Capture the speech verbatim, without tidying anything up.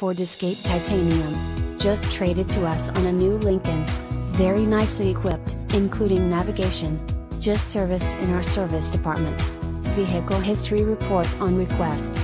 Ford Escape Titanium, just traded to us on a new Lincoln. Very nicely equipped, including navigation. Just serviced in our service department. Vehicle history report on request.